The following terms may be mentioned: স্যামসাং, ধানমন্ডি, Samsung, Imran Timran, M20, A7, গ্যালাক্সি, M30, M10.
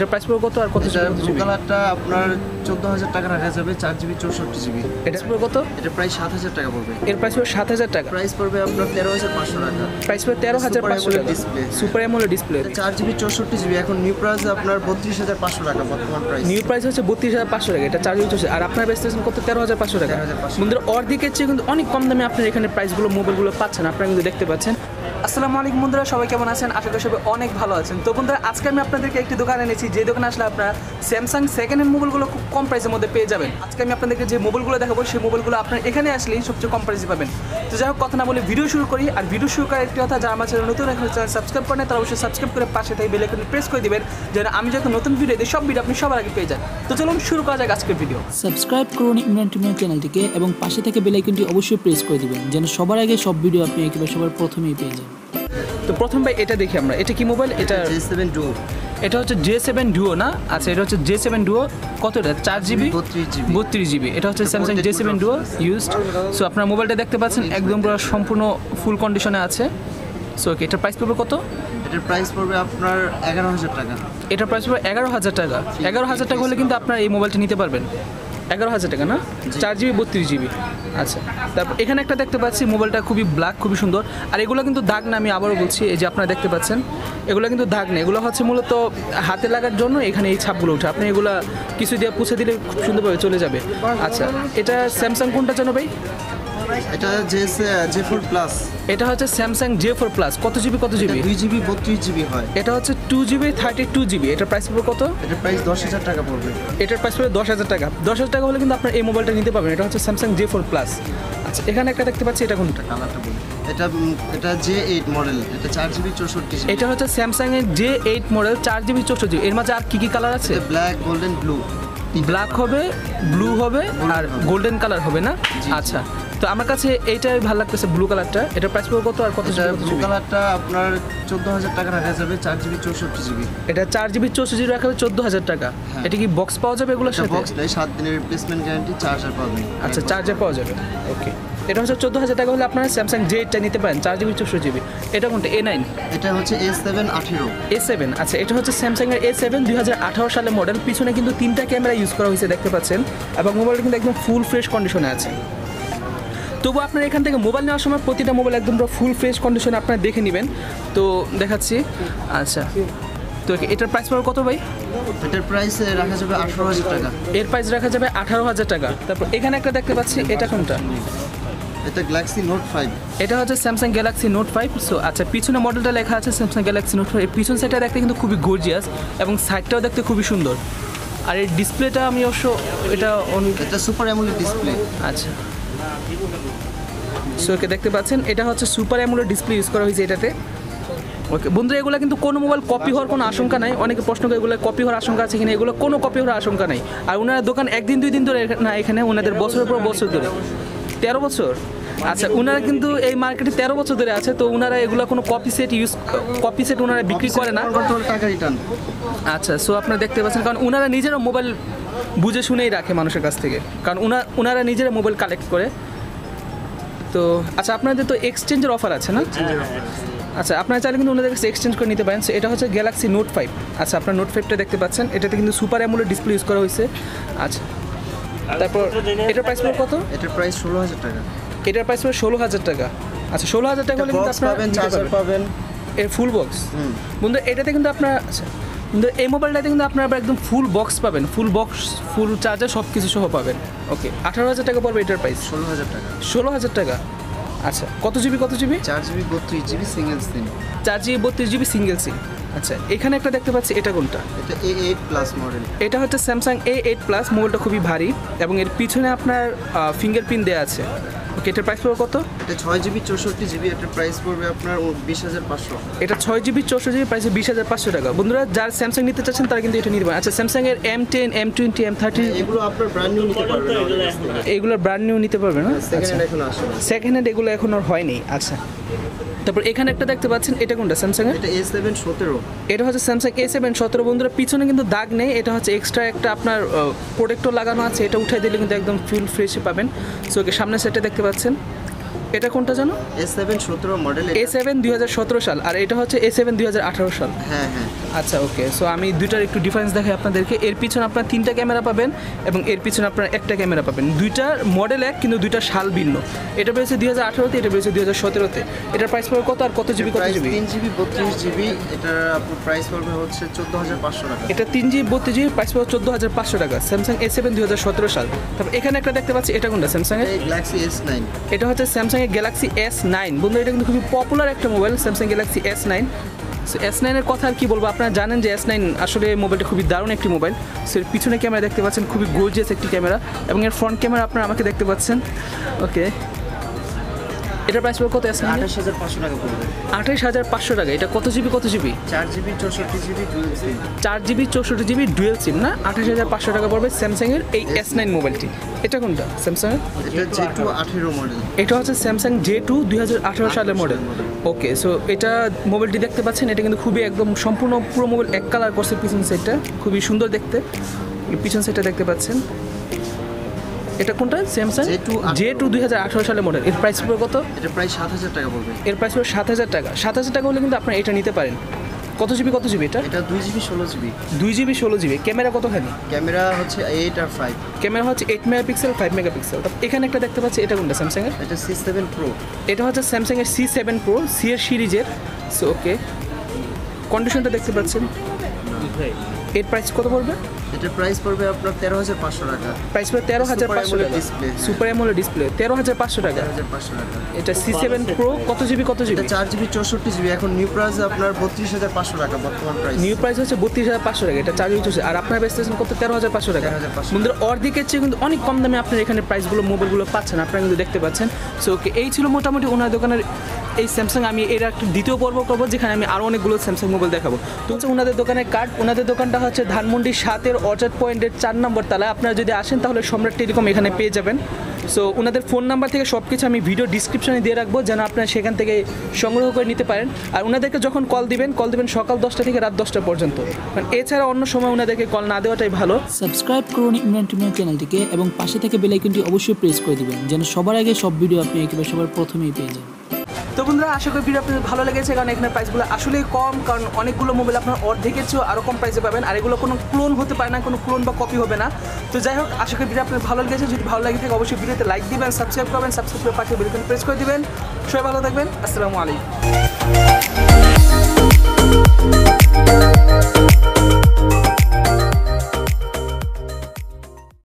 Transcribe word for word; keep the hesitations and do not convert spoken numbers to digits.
এটা প্রাইস পড়বে কত আর কত যাবে? ব্লু কালারটা আপনার চৌদ্দ হাজার টাকা রাখা যাবে, চার জিবি চৌষট্টি জিবি। এটা পড়বে কত? এটা প্রায় সাত হাজার টাকা পড়বে। এর প্রাইস পড়বে সাত হাজার টাকা। প্রাইস পড়বে আপনার তেরো হাজার পাঁচশো টাকা। প্রাইস পড়বে তেরো হাজার পাঁচশো টাকা। ডিসপ্লে সুপার অ্যামোলেড ডিসপ্লে, চার জিবি চৌষট্টি জিবি। এখন নিউ প্রাইস আপনার বত্রিশ হাজার পাঁচশো টাকা বর্তমান প্রাইস। নিউ প্রাইস হচ্ছে বত্রিশ হাজার পাঁচশো টাকা, এটা চার জিবি চৌষট্টি। আর আপনার প্রাইস কত? তেরো হাজার পাঁচশো টাকা। বন্ধুরা অর্ধেকের চেয়ে কিন্তু অনেক কম দামে আপনারা এখানে প্রাইসগুলো মোবাইলগুলো পাচ্ছেন, আপনারা কিন্তু দেখতে পাচ্ছেন। আসসালামু আলাইকুম বন্ধুরা, সবাই কেমন আছেন? আশা করি সবাই অনেক ভালো আছেন। তো বন্ধুরা আজকে আমি আপনাদেরকে একটি দোকানে এনেছি, যে দোকানে আসলে আপনারা স্যামসাং সেকেন্ড হ্যান্ড মোবাইলগুলো খুব কম প্রাইসের মধ্যে পেয়ে যাবেন। আজকে আমি আপনাদেরকে যে মোবাইলগুলো দেখাবো সেই মোবাইলগুলো আপনার এখানে আসলেই সবচেয়ে কম প্রাইসে পাবেন। তো যাই হোক, কথা না বলে ভিডিও শুরু করি। আর ভিডিও শুরু করার একটি কথা, যারা আমার চ্যানেল নতুন এখন চ্যানেল সাবস্ক্রাইব করেন তারা অবশ্যই সাবস্ক্রাইব করে পাশে থেকে বেল আইকন প্রেস করে দিবেন, যেন আমি যখন নতুন ভিডিও দিই সব ভিডিও আপনি সবার আগে পেয়ে যান। তো চলুন শুরু করা যাক আজকের ভিডিও। সাবস্ক্রাইব করুন ইমরান টিমের চ্যানেলটিকে এবং পাশে থেকে বেল আইকনটি অবশ্যই প্রেস করে দিবেন, যেন সবার আগে সব ভিডিও আপনি একেবারে সবার প্রথমেই পেয়ে যান। তো প্রথম ভাই এটা দেখি আমরা, এটা কি মোবাইল? এটা জে সেভেন Duo। এটা হচ্ছে জে সেভেন Duo না? আচ্ছা, এটা হচ্ছে জে সেভেন Duo। কত এটা? চার জিবি বত্রিশ জিবি বত্রিশ জিবি। এটা হচ্ছে Samsung J seven Duo used. So আপনারা মোবাইলটা দেখতে পাচ্ছেন একদম পুরো সম্পূর্ণ ফুল কন্ডিশনে আছে। সো ওকে, এটার প্রাইস পড়বে কত? এটার প্রাইস পড়বে আপনার এগারো হাজার টাকা। এটার প্রাইস পড়বে এগারো হাজার টাকা। এগারো হাজার টাকা হলে কিন্তু আপনারা এই মোবাইলটা নিতে পারবেন। এগারো হাজার টাকা না? চার জিবি বত্রিশ জিবি। আচ্ছা, তারপর এখানে একটা দেখতে পাচ্ছি, মোবাইলটা খুবই ব্ল্যাক, খুবই সুন্দর। আর এগুলো কিন্তু দাগ না, আমি আবারও বলছি, এই যে আপনারা দেখতে পাচ্ছেন এগুলো কিন্তু দাগ না, এগুলো হচ্ছে মূলত হাতে লাগার জন্য এখানে এই ছাপগুলো ওঠে। আপনি এগুলো কিছু দিয়ে পুছে দিলে খুব সুন্দরভাবে চলে যাবে। আচ্ছা, এটা স্যামসাং কোনটা জানো ভাই? এটা জে ফোর প্লাস। এটা হচ্ছে স্যামসাং জে ফোর প্লাস। কত জিবি? কত জিবি? দুই জিবি বত্রিশ জিবি হয়। এটা হচ্ছে two GB thirty two GB. এটার প্রাইস পড়বে কত? এটার প্রাইস দশ হাজার টাকা পড়বে। এটার প্রাইস পড়বে দশ হাজার টাকা। দশ হাজার টাকা হলে কিন্তু আপনি এই মোবাইলটা নিতে পারবেন। এটা হচ্ছে স্যামসাং জে ফোর প্লাস। আচ্ছা, এখানে একটা দেখতে পাচ্ছি, এটা কোনটা? এটা এটা জে এইট মডেল। এটা চার জিবি চৌষট্টি জিবি। এটা হচ্ছে স্যামসাং এর জে এইট মডেল চার জিবি চৌষট্টি জিবি। এর মধ্যে আর কি কি কালার আছে? Black, golden, blue. ব্ল্যাক হবে, ব্লু হবে, আর গোল্ডেন কালার হবে না? আচ্ছা, তো আমার কাছে এইটাই ভালো লাগতেছে, ব্লু কালারটা। এটা প্রাইস পড়বে কত আর কত যাবে? ব্লু কালারটা আপনার চৌদ্দ হাজার টাকা রাখা যাবে, চার জিবি চৌষট্টি জিবি। এটা চার জিবি চৌষট্টি জিবি রাখা যাবে চৌদ্দ হাজার টাকা। এটা কি বক্স পাওয়া যাবে এগুলোর সাথে? বক্স নাই, সাত দিনের রিপ্লেসমেন্ট গ্যারান্টি, চার্জার পাবেন। আচ্ছা, চার্জার পাওয়া যাবে। ওকে, এটা হচ্ছে চৌদ্দ হাজার টাকা হলে আপনারা স্যামসাং জে এইট নিতে পারেন, চার জিবি চৌষট্টি জিবি। এটা কোনটা? A nine. এটা হচ্ছে এ সেভেন আঠারো। A seven. আচ্ছা, এটা হচ্ছে স্যামসাং এর এ সেভেন দুই হাজার আঠারো সালের মডেল। পিছনে কিন্তু তিনটা ক্যামেরা ইউজ করা হয়েছে দেখতে পাচ্ছেন, এবং মোবাইলটা কিন্তু একদম ফুল ফ্রেশ কন্ডিশনে আছে। তবু আপনারা এখান থেকে মোবাইল নেওয়ার সময় প্রতিটা মোবাইল একদম পুরো ফুল ফ্রেশ কন্ডিশনে আপনারা দেখে নেবেন। তো দেখাচ্ছি। আচ্ছা, তো এটার প্রাইস পড়বে কত ভাই? এটার প্রাইস রাখা যাবে আঠারো হাজার টাকা। এর প্রাইস রাখা যাবে আঠারো হাজার টাকা। তারপর এখানে একটা দেখতে পাচ্ছি, এটা কোনটা? এটা গ্যালাক্সি নোট ফাইভ। এটা হচ্ছে স্যামসাং গ্যালাক্সি Note five. So আচ্ছা, পিছনে মডেলটা লেখা আছে স্যামসাং গ্যালাক্সি নোট ফাইভ। এর পিছন সাইডটা দেখতে কিন্তু খুবই গর্জিয়াস, এবং সাইডটাও দেখতে খুবই সুন্দর। আর এই ডিসপ্লেটা আমি অবশ্য এটা এটা সুপার অ্যামোলেড ডিসপ্লে। আচ্ছা, সো ওকে, দেখতে পাচ্ছেন এটা হচ্ছে সুপার অ্যামোলেড ডিসপ্লে ইউজ করা হয়েছে এটাতে। ওকে বন্ধুরা, এগুলো কিন্তু কোনো মোবাইল কপি হওয়ার কোনো আশঙ্কা নাই। অনেকে প্রশ্ন করে এগুলো কপি হওয়ার আশঙ্কা আছে কিনা, এগুলো কোনো কপি হওয়ার আশঙ্কা নাই। আর ওনারা দোকান একদিন দুই দিন ধরে না, এখানে ওনাদের বছরের পর বছর ধরে, তেরো বছর। আচ্ছা, ওনারা কিন্তু এই মার্কেটে তেরো বছর ধরে আছে। তো ওনারা এগুলো কোনো copy set use copy set ওনারা বিক্রি করে না। আচ্ছা, সো আপনারা দেখতে পাচ্ছেন, কারণ ওনারা নিজেরা মোবাইল বুঝে শুনেই রাখে মানুষের কাছ থেকে, কারণ ওনারা ওনারা নিজেরা মোবাইল কালেক্ট করে। তো আচ্ছা, আপনাদের তো এক্সচেঞ্জের অফার আছে না? আচ্ছা, আপনারা চাইলে কিন্তু ওনাদের কাছে এক্সচেঞ্জ করে নিতে পারেন। সো এটা হচ্ছে গ্যালাক্সি নোট ফাইভ। আচ্ছা, আপনার নোট ফাইভটা দেখতে পাচ্ছেন, এটাতে কিন্তু সুপার অ্যামোলেড ডিসপ্লে ইউজ করা হয়েছে। আচ্ছা, তারপর এটার প্রাইস কত? এটার প্রাইস ষোলো হাজার টাকা। এটার প্রাইস হলো ষোলো হাজার টাকা। আচ্ছা, ষোলো হাজার টাকা হলে কিন্তু আপনারা চার্জার পাবেন, এর ফুল বক্স। বন্ধুরা এটাতে কিন্তু আপনার এই মোবাইলটাতে কিন্তু আপনারা একদম ফুল বক্স পাবেন, ফুল বক্স, ফুল চার্জার সব কিছু সহ পাবেন। ওকে, আঠারো হাজার টাকা পড়বে এটার প্রাইস। ষোলো হাজার টাকা। ষোলো হাজার টাকা। আচ্ছা, কত জিবি? কত জিবি? চার জিবি বত্রিশ জিবি সিঙ্গেল সিম। চার জিবি বত্রিশ জিবি সিঙ্গেল সিম। আচ্ছা, এখানে একটা দেখতে পাচ্ছি, এটা কোনটা? এটা এ এইট প্লাস মডেল। এটা হচ্ছে স্যামসাং এ এইট প্লাস। মোবাইলটা খুবই ভারী, এবং এর পিছনে আপনার ফিঙ্গারপ্রিন্ট দেওয়া আছে। ওকে, এটার প্রাইস পড়বে কত? এটা ছয় জিবি চৌষট্টি জিবি। এটার প্রাইস পড়বে আপনার বিশ হাজার পাঁচশো। এটা ছয় জিবি চৌষট্টি জিবি প্রাইস বিশ হাজার পাঁচশো টাকা। বন্ধুরা যারা স্যামসাং নিতে চাচ্ছেন তারা কিন্তু এটা নিতে পারেন। আচ্ছা, স্যামসাং এর M ten M twenty M thirty এগুলো আপনার ব্র্যান্ড নিউ নিতে পারবেন। এগুলো ব্র্যান্ড নিউ নিতে পারবেন না, সেকেন্ড হ্যান্ড এগুলো এখন আর হয়নি। আচ্ছা, তারপর এখানে একটা দেখতে পাচ্ছেন, এটা কোনটা? স্যামসাং এর এটা এ সেভেন সতেরো। এটা হচ্ছে স্যামসাং এ সেভেন সতেরো। বন্ধুরা পিছনে কিন্তু দাগ নেই, এটা হচ্ছে এক্সট্রা একটা আপনার প্রোটেক্টর লাগানো আছে, এটা উঠাই দিলে কিন্তু একদম ফুল ফ্রেশে পাবেন। সো ওকে, সামনের সেটটা দেখতে পাচ্ছেন। এটা কোনটা জানো? A seven সতেরো মডেল, A seven দুই হাজার সতেরো সাল, আর এটা হচ্ছে A seven দুই হাজার আঠারো সাল। হ্যাঁ হ্যাঁ, আচ্ছা ওকে। সো আমি দুইটার একটু ডিফারেন্স দেখাই আপনাদেরকে। এর পিছনে আপনারা তিনটা ক্যামেরা পাবেন এবং এর পিছনে আপনারা একটা ক্যামেরা পাবেন। দুইটার মডেল এক, কিন্তু দুইটা সাল ভিন্ন। এটা বেরিয়েছে দুই হাজার আঠারোতে, এটা বেরিয়েছে দুই হাজার সতেরোতে। এটার প্রাইস পড়বে কত আর কত জিবি? কত জিবি? তিন জিবি বত্রিশ জিবি এটার প্রাইস পড়বে হচ্ছে চোদ্দো হাজার পাঁচশো টাকা। এটা তিন জিবি বত্রিশ জিবি প্রাইস পড়বে চোদ্দো হাজার পাঁচশো টাকা। স্যামসাং এ সেভেন দুই হাজার সতেরো সাল। তারপর এখানে একটা দেখতে পাচ্ছি, এটা কোনটা? স্যামসাং এর গ্যালাক্সি এস নাইন। এটা হচ্ছে স্যামসাং এর গ্যালাক্সি এস নাইন। বন্ধু এটা কিন্তু খুবই পপুলার একটা mobile, স্যামসাং গ্যালাক্সি S nine. So S nine এর কথা আর কি বলবো, আপনারা জানেন যে এস নাইন আসলে মোবাইলটা খুবই দারুণ একটি মোবাইল। সো এর পিছনে ক্যামেরা দেখতে পাচ্ছেন, খুবই গর্জিয়াস একটি ক্যামেরা, এবং এর ফ্রন্ট ক্যামেরা আপনারা আমাকে দেখতে পাচ্ছেন। ওকে, এটার প্রাইস কত? এস নাইন আঠাশ হাজার পাঁচশো টাকা পড়বে। আঠাশ হাজার পাঁচশো টাকা। এটা কত জিবি কত জিবি? চার জিবি চৌষট্টি জিবি ডুয়াল সিম। চার জিবি চৌষট্টি জিবি ডুয়াল সিম না? আঠাশ হাজার পাঁচশো টাকা পড়বে স্যামসাং এর এই এস নাইন মোবাইলটি। এটা কোনটা? স্যামসাং এটা জে টু আঠারো মডেল। এটা হচ্ছে স্যামসাং জে টু দুই হাজার আঠারো সালের মডেল। ওকে, সো এটা মোবাইলটি দেখতে পাচ্ছেন, এটা কিন্তু খুবই একদম সম্পূর্ণ পুরো মোবাইল এক কালার করছে পিছন সাইডটা, খুবই সুন্দর দেখতে। পিছন সাইডটা দেখতে পাচ্ছেন। এটা কোনটা? স্যামসাং জে টু দুই হাজার আঠারো সালের মডেল। এর প্রাইস পড়বে কত? এটা প্রায় সাত হাজার টাকা পড়বে। এর প্রাইস হলো সাত হাজার টাকা। সাত হাজার টাকা হলে কিন্তু আপনারা এটা নিতে পারেন। কত জিবি কত জিবি এটা? এটা দুই জিবি ষোলো জিবি। দুই জিবি ষোলো জিবি। ক্যামেরা কতখানি? ক্যামেরা হচ্ছে এইট আর ফাইভ। ক্যামেরা হচ্ছে এইট মেগাপিক্সেল ফাইভ মেগাপিক্সেল। এখানে একটা দেখতে পাচ্ছি, এটা কোনটা? স্যামসাং এর এটা সি সেভেন প্রো। এটা হচ্ছে স্যামসাং এর সি সেভেন প্রো, সি এর সিরিজের। সো ওকে, কন্ডিশনটা দেখতে পাচ্ছেন। এর প্রাইস কত পড়বে? এটা প্রাইস পড়বে আপনার তেরো হাজার পাঁচশো টাকা। প্রাইস পড়বে তেরো হাজার পাঁচশো টাকা। সুপার অ্যামোলেড ডিসপ্লে তেরো হাজার পাঁচশো টাকা। এটা সি সেভেন প্রো কত জিবি কত জিবি? এটা চার জিবি চৌষট্টি জিবি। এখন নিউ প্রাইস আপনার বত্রিশ হাজার পাঁচশো টাকা বর্তমান প্রাইস। নিউ প্রাইস হচ্ছে বত্রিশ হাজার পাঁচশো টাকা। এটা চার জিবি চৌষট্টি, আর আপনারা বেচতেছেন কত? তেরো হাজার পাঁচশো টাকা। বন্ধুরা অর্ধেকের চেয়ে কিন্তু অনেক কম দামে আপনারা এখানে প্রাইসগুলো মোবাইলগুলো পাচ্ছেন, আপনারা কিন্তু দেখতে পাচ্ছেন। সো ওকে, এই ছিল মোটামুটি ওনার দোকানের এই স্যামসাং। আমি এর একটা দ্বিতীয় পর্ব করবো, যেখানে আমি আরও অনেকগুলো স্যামসাং মোবাইল দেখাবো। তো হচ্ছে ওনাদের দোকানের কার্ড, ওনাদের দোকানটা হচ্ছে ধানমন্ডি সাতের অর্চার্ড পয়েন্টের চার নম্বর তালায়। আপনারা যদি আসেন তাহলে সম্রাট টেলিকম এখানে পেয়ে যাবেন। সো ওনাদের ফোন নাম্বার থেকে সব কিছু আমি ভিডিও ডিসক্রিপশানে দিয়ে রাখবো, যেন আপনারা সেখান থেকে সংগ্রহ করে নিতে পারেন। আর ওনাদেরকে যখন কল দিবেন, কল দিবেন সকাল দশটা থেকে রাত দশটা পর্যন্ত, কারণ এছাড়া অন্য সময় ওনাদেরকে কল না দেওয়াটাই ভালো। সাবস্ক্রাইব করুন ইমরান টিমরান চ্যানেলটিকে, এবং পাশে থেকে বেল আইকনটি অবশ্যই প্রেস করে দেবেন, যেন সবার আগে সব ভিডিও আপনি একেবারে সবার প্রথমেই পেয়ে যান। তো বন্ধুরা আশা করি ভিডিও আপনাদের ভালো লেগেছে, কারণ এখানে প্রাইসগুলো আসলেই কম, কারণ অনেকগুলো মোবাইল আপনার অর্ধেকের চেয়েও আরও কম প্রাইসে পাবেন, আর এগুলো কোনো ক্লোন হতে পারে না, কোনো ক্লোন বা কপি হবে না। তো যাই হোক, আশা করি ভিডিও আপনাদের ভালো লেগেছে। যদি ভালো লাগে থাকে অবশ্যই ভিডিওতে লাইক দিবেন, সাবস্ক্রাইব করবেন, সাবস্ক্রাইব করে পাঠিয়ে বেলকন প্রেস করে দিবেন। সবাই ভালো থাকবেন, আসসালামু আলাইকুম।